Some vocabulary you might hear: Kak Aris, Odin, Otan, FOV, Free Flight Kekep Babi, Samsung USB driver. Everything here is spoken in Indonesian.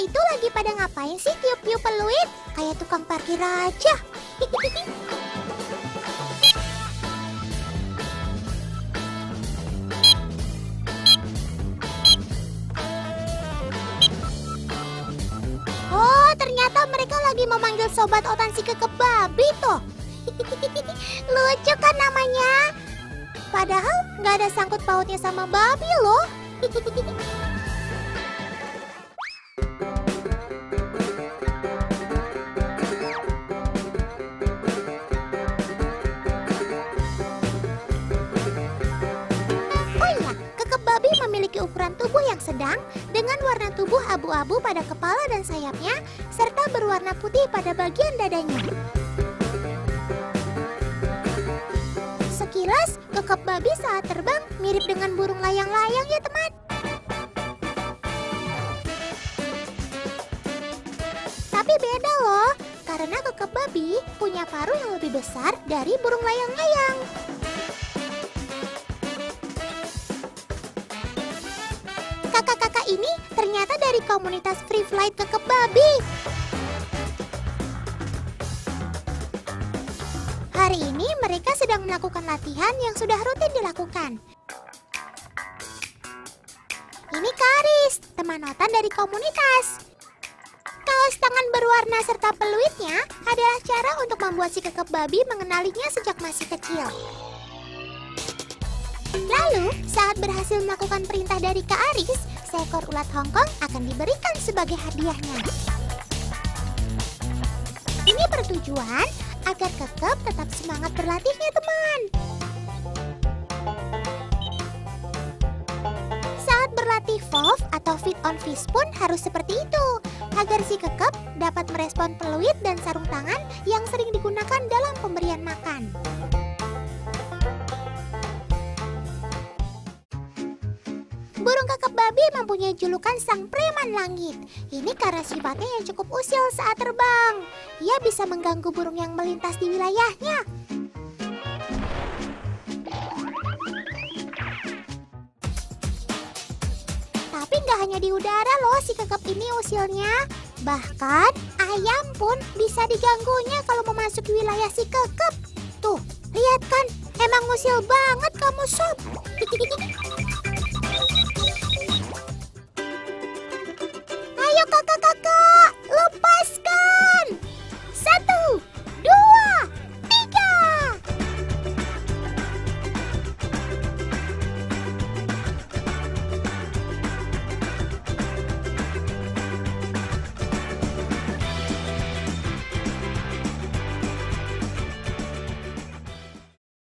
itu lagi pada ngapain sih tiup-tiup peluit? Kayak tukang parkir aja. Oh, ternyata mereka lagi memanggil sobat Otan si Kekep Babi toh. Lucu kan namanya? Padahal nggak ada sangkut pautnya sama babi loh. Memiliki ukuran tubuh yang sedang dengan warna tubuh abu-abu pada kepala dan sayapnya serta berwarna putih pada bagian dadanya. Sekilas, kekep babi saat terbang mirip dengan burung layang-layang ya teman. Tapi beda loh, karena kekep babi punya paruh yang lebih besar dari burung layang-layang. Kakak-kakak ini ternyata dari komunitas Free Flight Kekep Babi. Hari ini mereka sedang melakukan latihan yang sudah rutin dilakukan. Ini Kak Aris, teman Otan dari komunitas. Kaos tangan berwarna serta peluitnya adalah cara untuk membuat si Kekep Babi mengenalinya sejak masih kecil. Lalu, saat berhasil melakukan perintah dari Kak Aris, seekor ulat Hongkong akan diberikan sebagai hadiahnya. Ini bertujuan agar kekep tetap semangat berlatihnya, teman. Saat berlatih FOV atau Feed on Fish pun harus seperti itu, agar si kekep dapat merespon peluit dan sarung tangan yang sering digunakan dalam pemberian makan. Burung kekep babi mempunyai julukan sang preman langit. Ini karena sifatnya yang cukup usil saat terbang. Ia bisa mengganggu burung yang melintas di wilayahnya. Tapi nggak hanya di udara loh si kekep ini usilnya. Bahkan ayam pun bisa diganggunya kalau memasuki wilayah si kekep. Tuh, lihat kan, emang usil banget kamu sob. Kakak-kakak